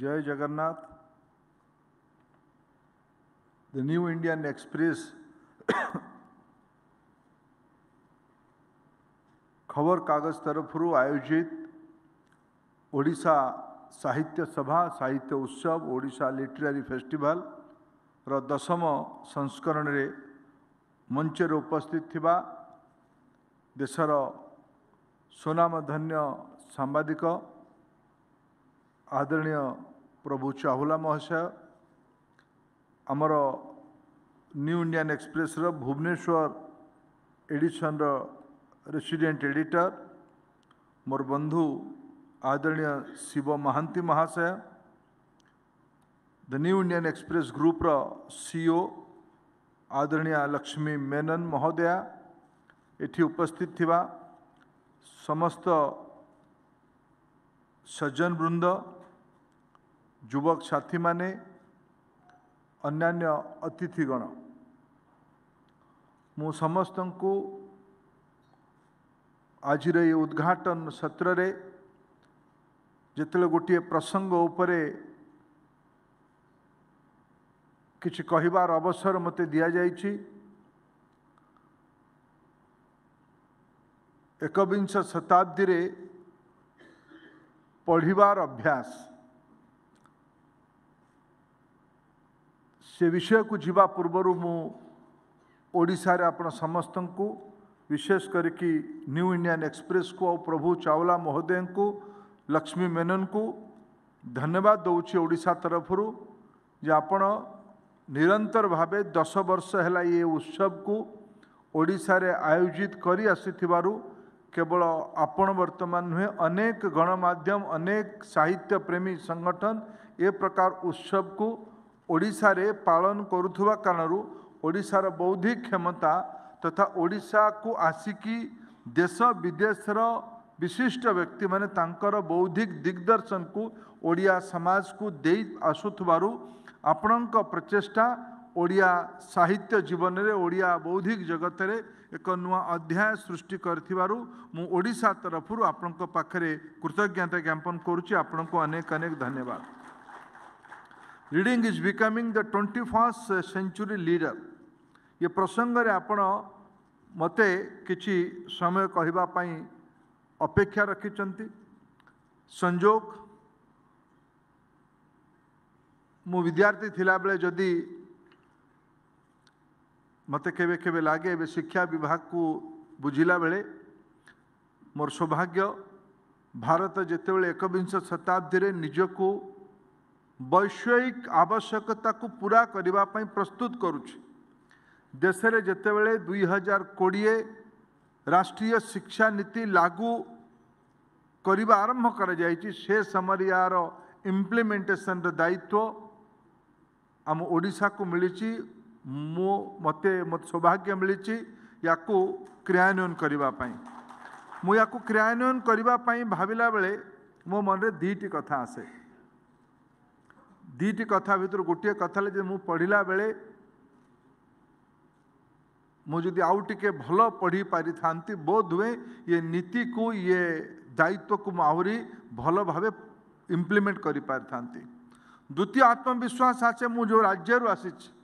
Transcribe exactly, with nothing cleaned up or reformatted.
जय Jagannath. The New Indian Express खबर कागज तरफरू आयोजित ओडिशा साहित्य सभा साहित्य उत्सव ओडिशा लिटरेरी फेस्टिवल र दशम संस्करण रे मंच रे उपस्थित थिबा देशर सोनामधन्य सांबादिक आदरणीय प्रभु चावला महोदय, आमर न्यू इंडियन एक्सप्रेस रो भुवनेश्वर एडिशन रो रेसिडेंट एडिटर मोर बंधु आदरणीय शिव महांती महाशय, the new Indian Express group रो सीईओ आदरणीय लक्ष्मी मेनन महोदया, एठी उपस्थित थिबा समस्त सज्जन वृंद, युवक साथी माने, अन्यान्य अतिथिगण, मु समस्तंकु आज ये उद्घाटन सत्र रे जितले गोटे प्रसंग उपरे किछि कहिबार अवसर मते दिया जाइछि। एकविंश शताब्दी रे पढ़िबार अभ्यास से विषय को जीवा पूर्वरु मु ओडिशा रे आपण समस्तंकु विशेष करके न्यू इंडियन एक्सप्रेस को और प्रभु चावला महोदय को लक्ष्मी मेनन को धन्यवाद दौची ओडिशा तरफरु जे आपण निरंतर भावे दस वर्ष हैला ये उत्सव को ओडिशा रे आयोजित करी आसीथिबारु केवल आपण वर्तमान नुहे अनेक गणमाध्यम अनेक साहित्य प्रेमी संगठन ए प्रकार उत्सव को ओडिशा रे पालन करुवा कारण ओडिशार बौद्धिक क्षमता तथा ओडिशा को आसिकी देश विदेशर विशिष्ट व्यक्ति माने तांकर बौद्धिक दिग्दर्शन को ओडिया समाज को दे आसुथबारु आपणक प्रचेष्टा ओडिया साहित्य जीवन रे ओडिया बौद्धिक जगत रे एक नुआ अध्याय सृष्टि करथिबारु मु ओडिशा तरफरु आपणक पाखरे कृतज्ञता ज्ञापन करुछि। आपणक अनेक अनेक धन्यवाद। Reading is becoming the twenty first century leader ये प्रसंग रे आपण मते किछि समय कहिबा पई अपेक्षा रखिचंती। संजोग मु विद्यार्थी थिला बेले जदि मते केबे केबे लागे बे शिक्षा विभाग को बुझिला बेले मोर सौभाग्य भारत जेते बेले एकविंश शताब्दी रे निजको वैश्विक आवश्यकता को पूरा करिबा पई प्रस्तुत करूछि। देशरे जेतेबेले दुई हजार कोड़े राष्ट्रीय शिक्षा नीति लागू करने आरंभ कर से समय यार इम्प्लीमेंटेशन दायित्व आम ओडिशा को मिली मो मत मत सौभाग्य मिली या क्रियान्वयन करने मु या क्रियान्वयन करने भाविला बेले मो मन दीटी कथा आसे। दीटी कथा भितर गोटे कथा मु पढ़ला बेले मुझे आउ टे भल पढ़ी पारि था बोध हुए ये नीति को ये दायित्व को आहरी भल भाव इम्प्लीमेंट कर पारि था। द्वितीय आत्मविश्वास आसे मु जो राज्य आसी